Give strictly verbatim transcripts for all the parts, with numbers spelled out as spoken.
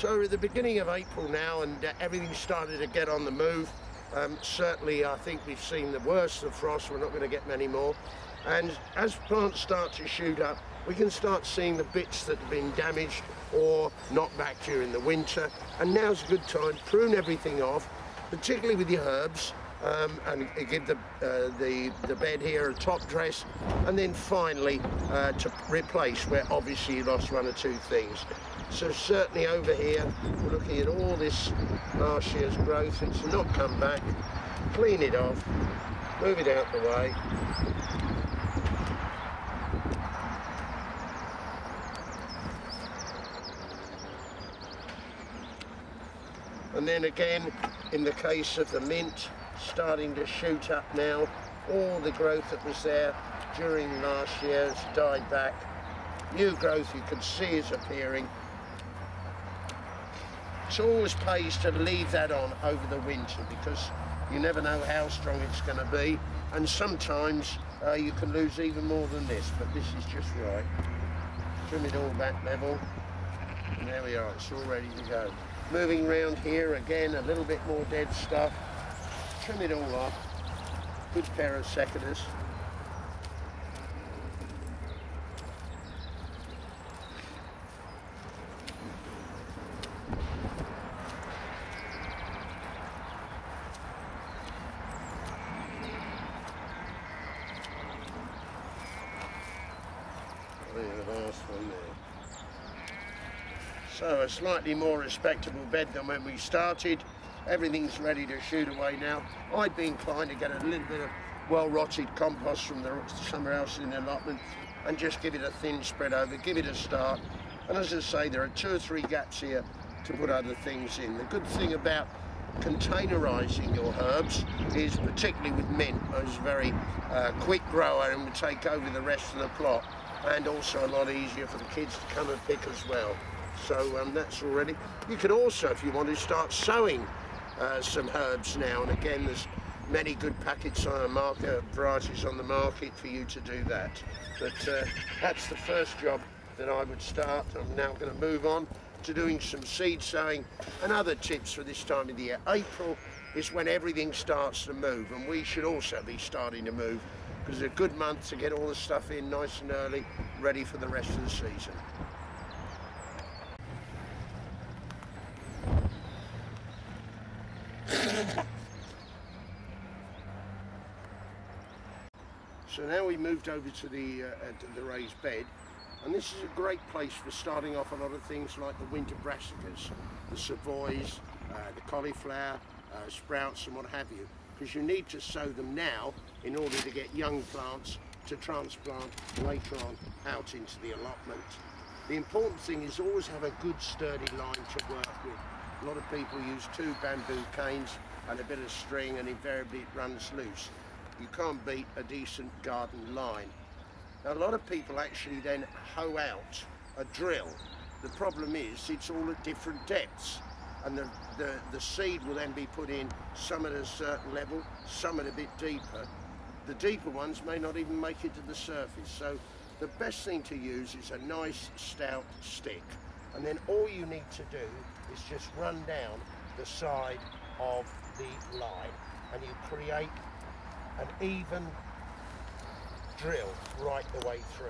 So at the beginning of April now, and uh, everything started to get on the move. Um, certainly I think we've seen the worst of frost, we're not going to get many more. And as plants start to shoot up, we can start seeing the bits that have been damaged or knocked back during the winter. And now's a good time to prune everything off, particularly with your herbs, um, and give the, uh, the, the bed here a top dress, and then finally uh, to replace where obviously you lost one or two things. So certainly over here, we're looking at all this last year's growth. It's not come back. Clean it off, move it out the way. And then again, in the case of the mint, starting to shoot up now. All the growth that was there during last year has died back. New growth you can see is appearing. It always pays to leave that on over the winter because you never know how strong it's going to be. And sometimes uh, you can lose even more than this, but this is just right. Trim it all back level. And there we are, it's all ready to go. Moving round here again, a little bit more dead stuff. Trim it all off. Good pair of seconds. So a slightly more respectable bed than when we started. Everything's ready to shoot away now. I'd be inclined to get a little bit of well-rotted compost from the, somewhere else in the allotment and just give it a thin spread over, give it a start. And as I say, there are two or three gaps here to put other things in. The good thing about containerising your herbs is, particularly with mint, it's a very uh, quick grower and will take over the rest of the plot, and also a lot easier for the kids to come and pick as well. So um, that's already. You could also, if you want to, start sowing uh, some herbs now. And again, there's many good packets on the market, varieties on the market for you to do that. But uh, that's the first job that I would start. I'm now going to move on to doing some seed sowing and other tips for this time of the year. April is when everything starts to move, and we should also be starting to move because it's a good month to get all the stuff in nice and early, ready for the rest of the season. So now we moved over to the, uh, uh, the raised bed, and this is a great place for starting off a lot of things like the winter brassicas, the savoys, uh, the cauliflower, uh, sprouts and what have you, because you need to sow them now in order to get young plants to transplant later on out into the allotment. The important thing is always have a good sturdy line to work with. A lot of people use two bamboo canes and a bit of string, and invariably it runs loose. You can't beat a decent garden line. Now, a lot of people actually then hoe out a drill. The problem is it's all at different depths, and the, the, the seed will then be put in, some at a certain level, some at a bit deeper. The deeper ones may not even make it to the surface, so the best thing to use is a nice stout stick. And then all you need to do is just run down the side of the line, and you create an even drill right the way through.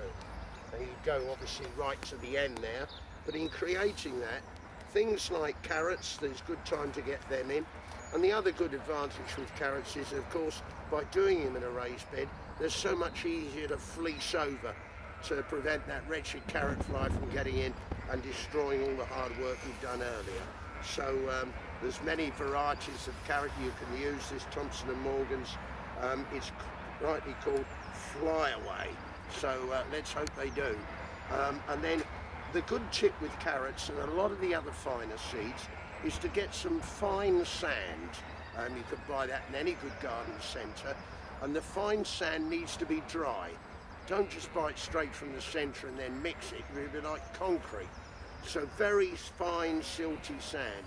And you go obviously right to the end there, but in creating that, things like carrots, there's good time to get them in. And the other good advantage with carrots is, of course, by doing them in a raised bed, they're so much easier to fleece over to prevent that wretched carrot fly from getting in and destroying all the hard work you've done earlier. So um, there's many varieties of carrot you can use. This Thompson and Morgan's, um, it's rightly called Fly Away. So uh, let's hope they do. Um, and then the good tip with carrots and a lot of the other finer seeds is to get some fine sand. Um, you could buy that in any good garden centre. And the fine sand needs to be dry. Don't just buy it straight from the centre and then mix it, it'll be like concrete. So very fine, silty sand.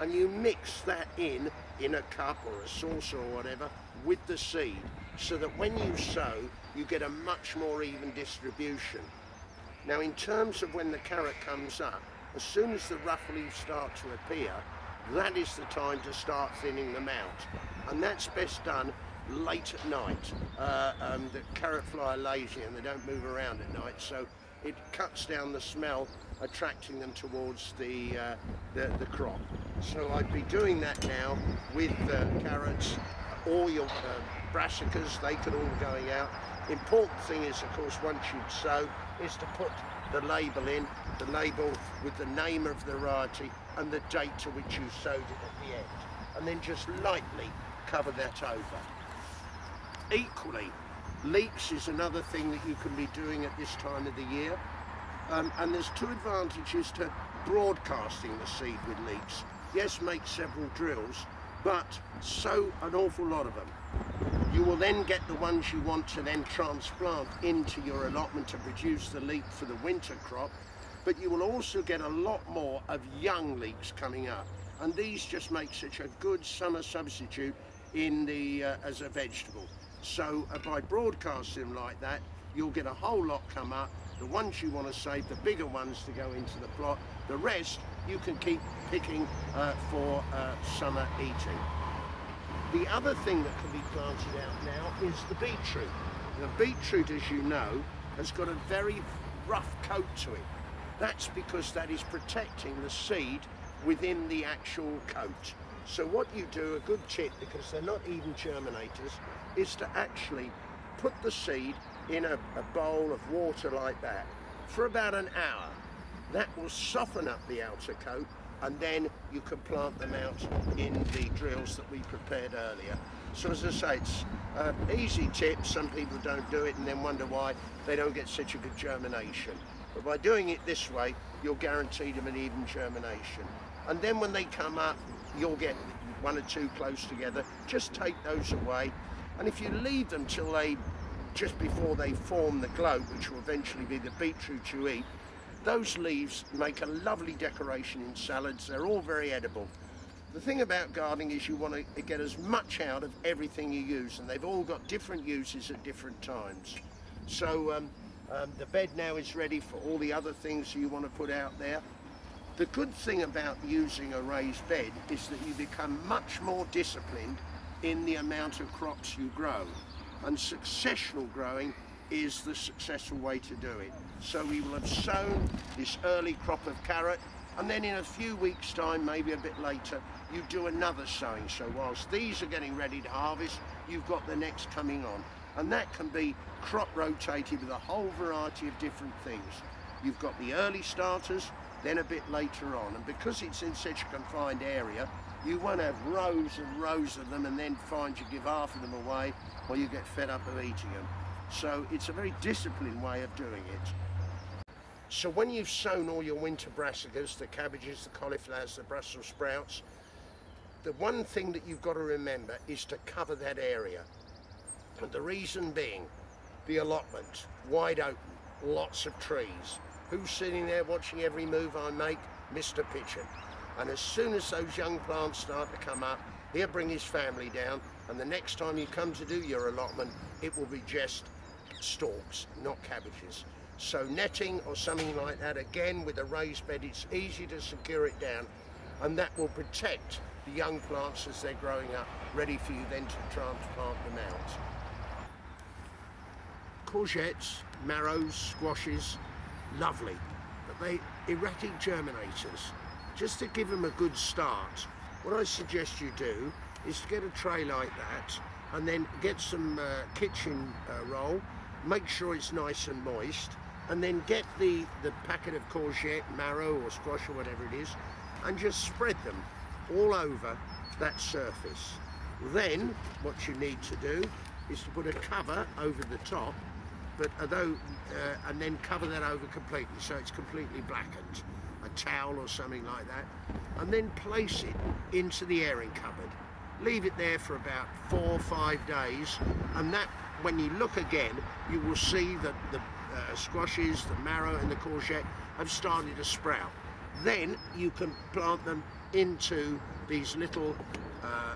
And you mix that in, in a cup or a saucer or whatever, with the seed, so that when you sow, you get a much more even distribution. Now in terms of when the carrot comes up, as soon as the rough leaves start to appear, that is the time to start thinning them out. And that's best done late at night. Uh, um, the carrot fly are lazy and they don't move around at night, so it cuts down the smell, attracting them towards the, uh, the, the crop. So I'd be doing that now with uh, carrots or your uh, brassicas. They could all going out. Important thing is, of course, once you sow, is to put the label in, the label with the name of the variety and the date to which you sowed it at the end. And then just lightly cover that over. Equally, leeks is another thing that you can be doing at this time of the year. Um, and there's two advantages to broadcasting the seed with leeks. Yes, make several drills, but sow an awful lot of them. You will then get the ones you want to then transplant into your allotment to produce the leek for the winter crop, but you will also get a lot more of young leeks coming up. And these just make such a good summer substitute in the, uh, as a vegetable. So uh, by broadcasting them like that, you'll get a whole lot come up. The ones you want to save, the bigger ones to go into the plot. The rest you can keep picking uh, for uh, summer eating. The other thing that can be planted out now is the beetroot. The beetroot, as you know, has got a very rough coat to it. That's because that is protecting the seed within the actual coat. So what you do, a good tip, because they're not even germinators, is to actually put the seed in a, a bowl of water like that for about an hour. That will soften up the outer coat, and then you can plant them out in the drills that we prepared earlier. So as I say, it's an easy tip. Some people don't do it and then wonder why they don't get such a good germination. But by doing it this way, you'll guarantee them an even germination. And then when they come up, you'll get one or two close together. Just take those away. And if you leave them till they, just before they form the globe, which will eventually be the beetroot you eat, those leaves make a lovely decoration in salads. They're all very edible. The thing about gardening is you want to get as much out of everything you use, and they've all got different uses at different times. So um, um, the bed now is ready for all the other things you want to put out there. The good thing about using a raised bed is that you become much more disciplined in the amount of crops you grow, and successional growing is the successful way to do it. So we will have sown this early crop of carrot, and then in a few weeks' time, maybe a bit later, you do another sowing. So whilst these are getting ready to harvest, you've got the next coming on. And that can be crop rotated with a whole variety of different things. You've got the early starters, then a bit later on. And because it's in such a confined area, you won't have rows and rows of them and then find you give half of them away or you get fed up of eating them. So it's a very disciplined way of doing it. So when you've sown all your winter brassicas, the cabbages, the cauliflowers, the Brussels sprouts, the one thing that you've got to remember is to cover that area. And the reason being, the allotment, wide open, lots of trees. Who's sitting there watching every move I make? Mister Pitcher. And as soon as those young plants start to come up, he'll bring his family down, and the next time you come to do your allotment, it will be just stalks, not cabbages. So netting or something like that, again with a raised bed, it's easy to secure it down, and that will protect the young plants as they're growing up, ready for you then to transplant them out. Courgettes, marrows, squashes, lovely, but they erratic germinators. Just to give them a good start, what I suggest you do is to get a tray like that, and then get some uh, kitchen uh, roll, make sure it's nice and moist, and then get the, the packet of courgette, marrow or squash or whatever it is, and just spread them all over that surface. Then what you need to do is to put a cover over the top, but although, uh, and then cover that over completely so it's completely blackened. A towel or something like that, and then place it into the airing cupboard. Leave it there for about four or five days, and that, when you look again, you will see that the uh, squashes, the marrow and the courgette have started to sprout. Then you can plant them into these little uh,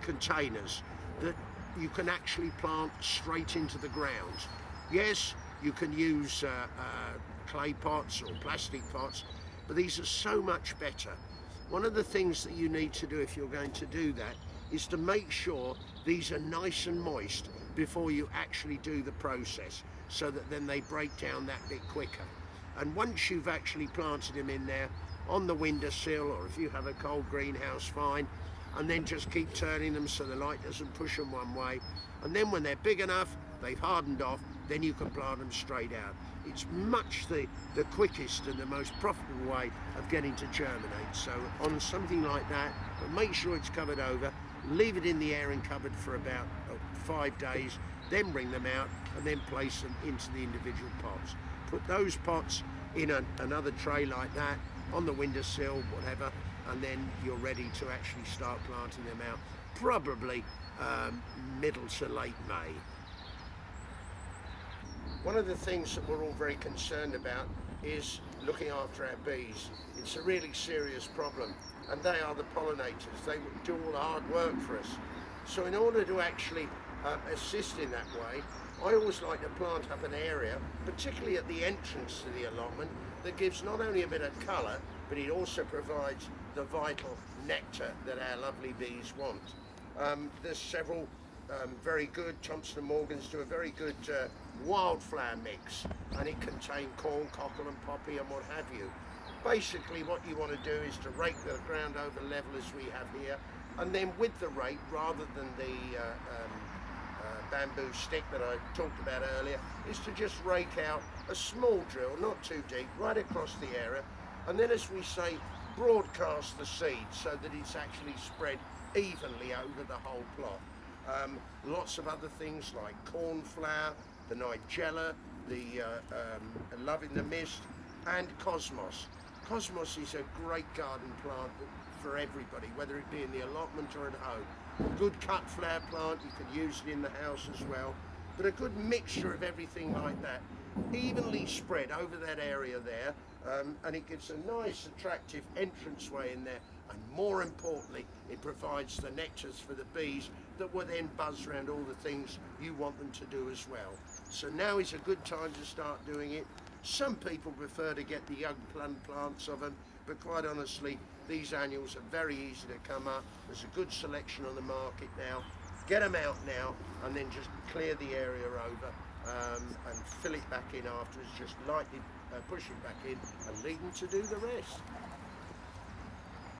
containers that you can actually plant straight into the ground. Yes, you can use uh, uh, clay pots or plastic pots, but these are so much better. One of the things that you need to do if you're going to do that is to make sure these are nice and moist before you actually do the process, so that then they break down that bit quicker. And once you've actually planted them in there, on the windowsill, or if you have a cold greenhouse, fine, and then just keep turning them so the light doesn't push them one way. And then when they're big enough, they've hardened off, then you can plant them straight out. It's much the, the quickest and the most profitable way of getting to germinate. So on something like that, but make sure it's covered over, leave it in the air and cupboard for about five days, then bring them out and then place them into the individual pots. Put those pots in a, another tray like that, on the windowsill, whatever, and then you're ready to actually start planting them out, probably um, middle to late May. One of the things that we're all very concerned about is looking after our bees. It's a really serious problem, and they are the pollinators. They do all the hard work for us. So in order to actually uh, assist in that way, I always like to plant up an area, particularly at the entrance to the allotment, that gives not only a bit of colour, but it also provides the vital nectar that our lovely bees want. Um, there's several um, very good, Thompson and Morgan's do a very good uh, wildflower mix, and it contains corn, cockle and poppy and what have you. Basically what you want to do is to rake the ground over level as we have here, and then with the rake, rather than the uh, um, Uh, bamboo stick that I talked about earlier, is to just rake out a small drill, not too deep, right across the area, and then, as we say, broadcast the seed so that it's actually spread evenly over the whole plot. Um, lots of other things like cornflower, the nigella, the uh, um, love in the mist, and cosmos. Cosmos is a great garden plant for everybody, whether it be in the allotment or at home. A good cut flower plant, you can use it in the house as well, but a good mixture of everything like that, evenly spread over that area there, um, and it gives a nice attractive entranceway in there, and more importantly, it provides the nectars for the bees that will then buzz around all the things you want them to do as well. So now is a good time to start doing it. Some people prefer to get the young plum plants of them, but quite honestly, these annuals are very easy to come up. There's a good selection on the market now. Get them out now and then just clear the area over um, and fill it back in afterwards. Just lightly uh, push it back in and leave them to do the rest.